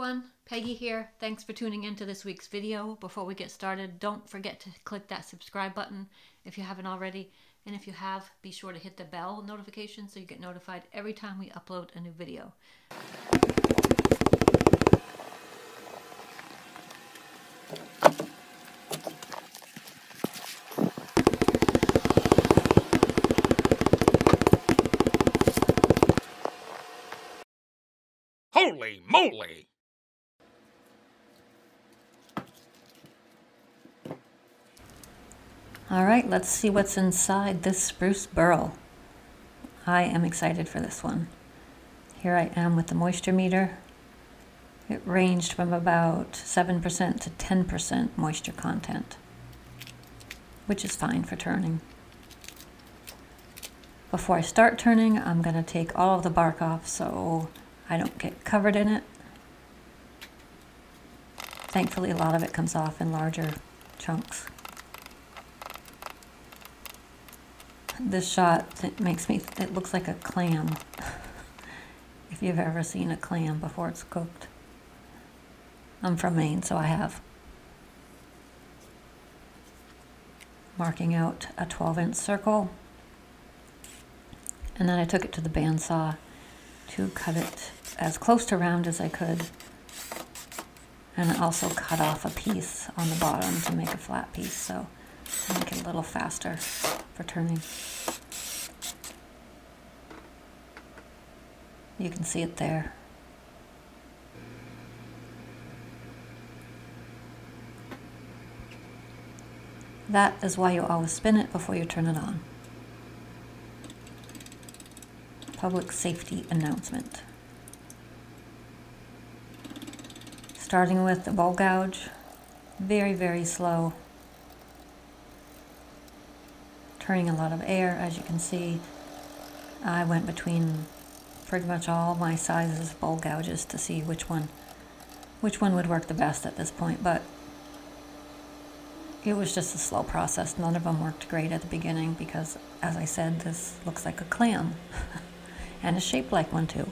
everyone, Peggy here. Thanks for tuning into this week's video. Before we get started, don't forget to click that subscribe button if you haven't already. And if you have, be sure to hit the bell notification so you get notified every time we upload a new video. Holy moly! All right, let's see what's inside this spruce burl. I am excited for this one. Here I am with the moisture meter. It ranged from about 7% to 10% moisture content, which is fine for turning. Before I start turning, I'm gonna take all of the bark off so I don't get covered in it. Thankfully, a lot of it comes off in larger chunks. This shot that makes me, it looks like a clam. If you've ever seen a clam before it's cooked. I'm from Maine, so I have. Marking out a 12-inch circle. And then I took it to the bandsaw to cut it as close to round as I could. And I also cut off a piece on the bottom to make a flat piece, so I'll make it a little faster for turning. You can see it there. That is why you always spin it before you turn it on. Public safety announcement. Starting with the bowl gouge, very, very slow. Turning a lot of air, as you can see. I went between pretty much all my sizes bowl gouges to see which one would work the best at this point, but it was just a slow process. None of them worked great at the beginning because, as I said, this looks like a clam and is shaped like one too.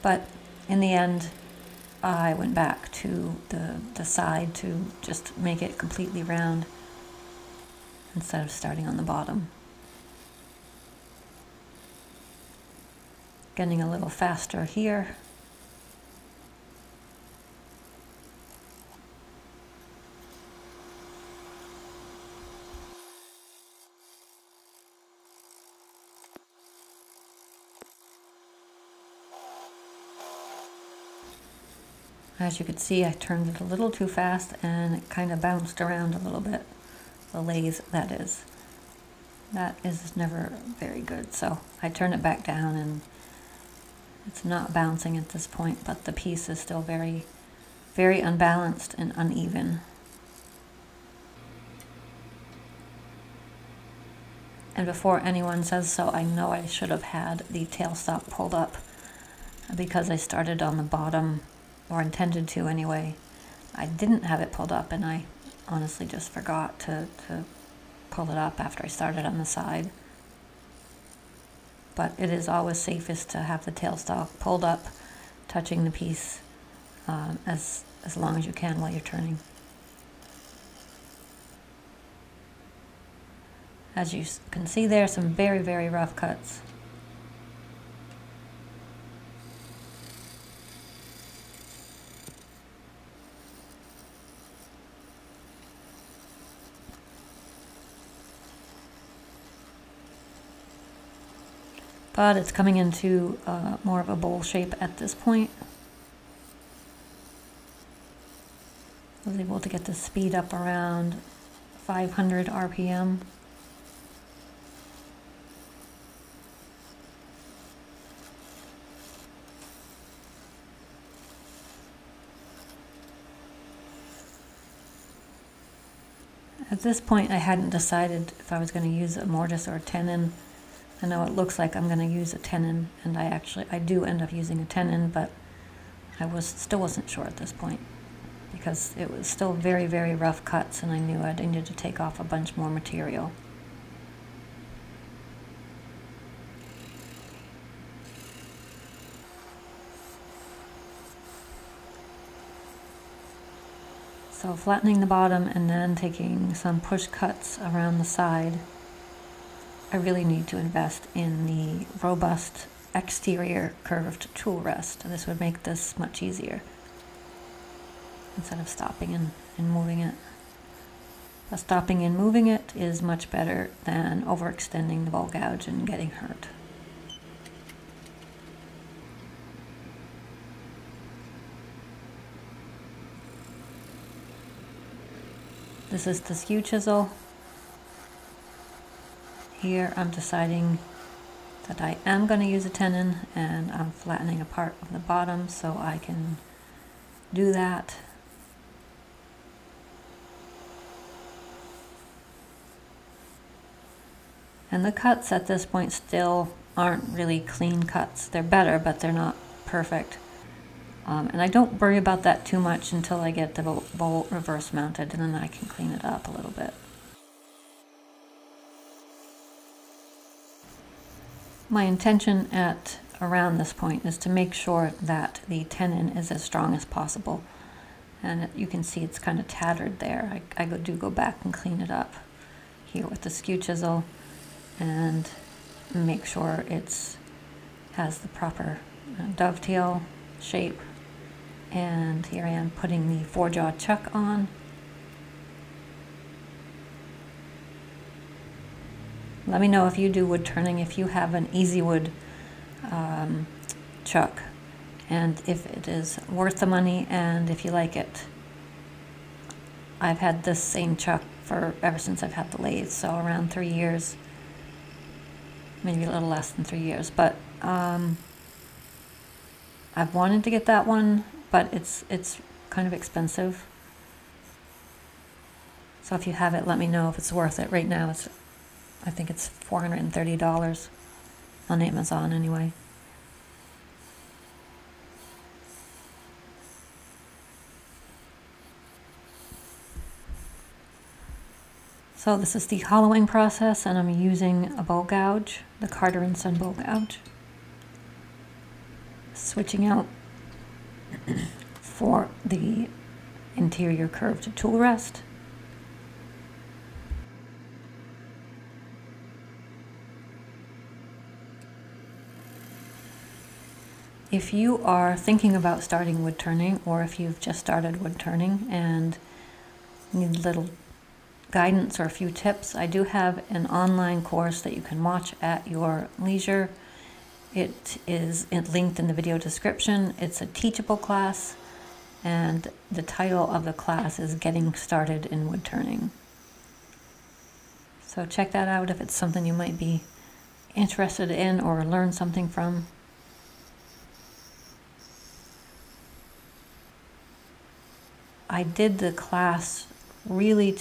But in the end, I went back to the side to just make it completely round instead of starting on the bottom. Getting a little faster here. As you could see, I turned it a little too fast and it kind of bounced around a little bit. The lathe, that is. That is never very good, so I turn it back down and it's not bouncing at this point, but the piece is still very, very unbalanced and uneven. And before anyone says so, I know I should have had the tail stop pulled up because I started on the bottom, or intended to anyway. I didn't have it pulled up and I honestly just forgot to pull it up after I started on the side. But it is always safest to have the tailstock pulled up, touching the piece as long as you can while you're turning. As you can see there, some very, very rough cuts. But it's coming into more of a bowl shape at this point. I was able to get the speed up around 500 RPM. At this point, I hadn't decided if I was going to use a mortise or a tenon. I know it looks like I'm going to use a tenon, and I do end up using a tenon, but I still wasn't sure at this point because it was still very, very rough cuts, and I knew I needed to take off a bunch more material. So flattening the bottom and then taking some push cuts around the side. I really need to invest in the robust exterior curved tool rest. This would make this much easier instead of stopping and moving it. But stopping and moving it is much better than overextending the ball gouge and getting hurt. This is the skew chisel. Here I'm deciding that I am going to use a tenon, and I'm flattening a part of the bottom so I can do that. And the cuts at this point still aren't really clean cuts. They're better, but they're not perfect. And I don't worry about that too much until I get the bolt reverse mounted, and then I can clean it up a little bit. My intention at around this point is to make sure that the tenon is as strong as possible. And you can see it's kind of tattered there. I do go back and clean it up here with the skew chisel and make sure it has the proper dovetail shape. And here I am putting the four jaw chuck on. Let me know if you do wood turning, if you have an Easy Wood chuck, and if it is worth the money and if you like it. I've had this same chuck for ever since I've had the lathe, so around 3 years, maybe a little less than 3 years, but I've wanted to get that one, but it's kind of expensive. So if you have it, let me know if it's worth it. Right now, I think it's $430 on Amazon anyway. So this is the hollowing process, and I'm using a bowl gouge, the Carter and Son bowl gouge. Switching out for the interior curved tool rest. If you are thinking about starting wood turning, or if you've just started wood turning and need a little guidance or a few tips, I do have an online course that you can watch at your leisure. It is linked in the video description. It's a teachable class, and the title of the class is Getting Started in Wood Turning. So check that out if it's something you might be interested in or learn something from. I did the class really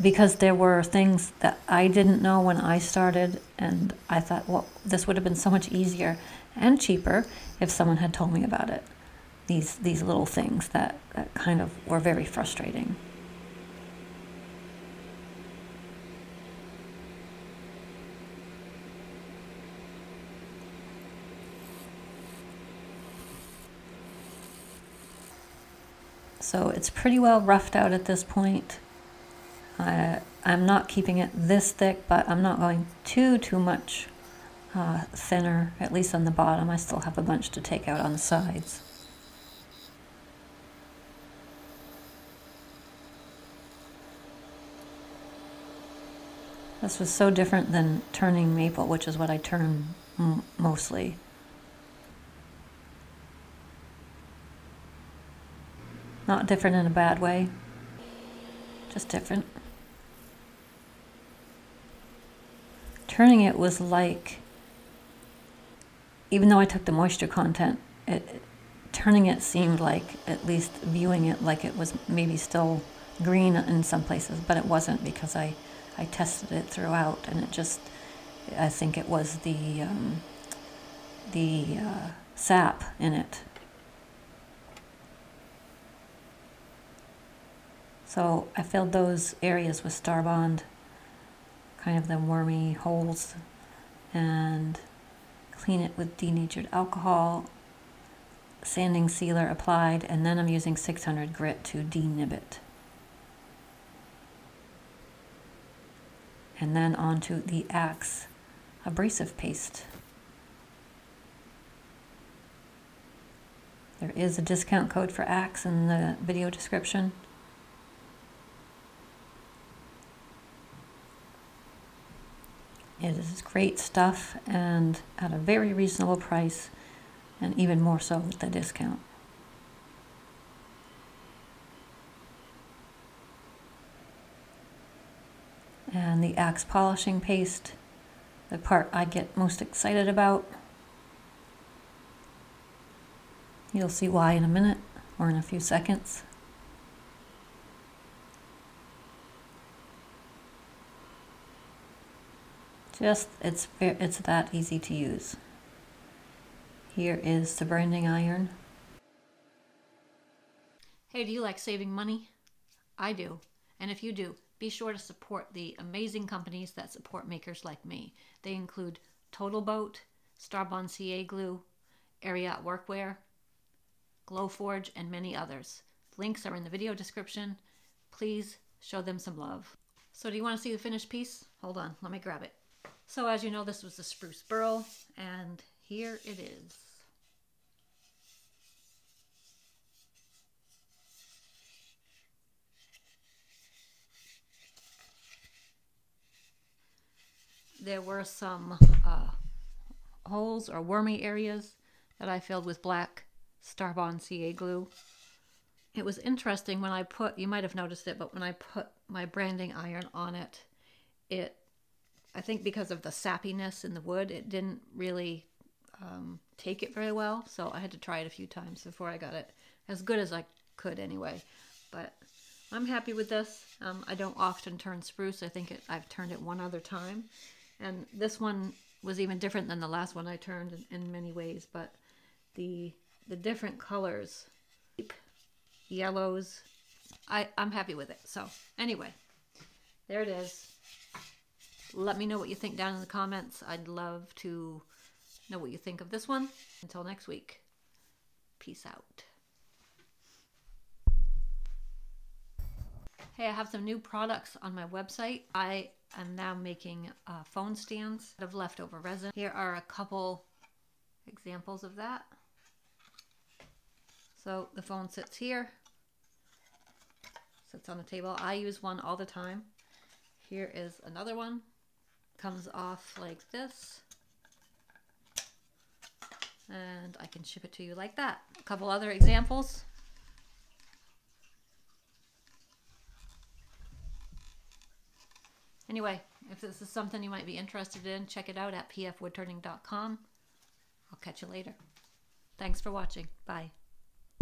because there were things that I didn't know when I started, and I thought, well, this would have been so much easier and cheaper if someone had told me about it. These little things that kind of were very frustrating. So it's pretty well roughed out at this point. I'm not keeping it this thick, but I'm not going too much thinner, at least on the bottom. I still have a bunch to take out on the sides. This was so different than turning maple, which is what I turn mostly. Not different in a bad way, just different. Turning it was like, even though I took the moisture content, turning it seemed like, at least viewing it, like it was maybe still green in some places, but it wasn't, because I tested it throughout, and it just, I think it was the sap in it. So I filled those areas with Starbond, kind of the wormy holes, and clean it with denatured alcohol, sanding sealer applied, and then I'm using 600 grit to denib it. And then onto the Ack's abrasive paste. There is a discount code for Ack's in the video description. It is great stuff and at a very reasonable price, and even more so with the discount. And the Ack's polishing paste, the part I get most excited about. You'll see why in a minute, or in a few seconds. Just, it's that easy to use. Here is the branding iron. Hey, do you like saving money? I do. And if you do, be sure to support the amazing companies that support makers like me. They include Total Boat, Starbond CA Glue, Ariat Workwear, Glowforge, and many others. Links are in the video description. Please show them some love. So do you want to see the finished piece? Hold on, let me grab it. So as you know, this was the spruce burl, and here it is. There were some holes or wormy areas that I filled with black Starbond CA glue. It was interesting when I put, you might have noticed it, but when I put my branding iron on it, I think because of the sappiness in the wood, it didn't really take it very well. So I had to try it a few times before I got it as good as I could anyway. But I'm happy with this. I don't often turn spruce. I think I've turned it one other time. And this one was even different than the last one I turned in many ways. But the different colors, deep yellows, I'm happy with it. So anyway, there it is. Let me know what you think down in the comments. I'd love to know what you think of this one. Until next week, peace out. Hey, I have some new products on my website. I am now making phone stands out of leftover resin. Here are a couple examples of that. So the phone sits here, sits on the table. I use one all the time. Here is another one. Comes off like this, and I can ship it to you like that. A couple other examples. Anyway, if this is something you might be interested in, check it out at pfwoodturning.com. I'll catch you later. Thanks for watching. Bye.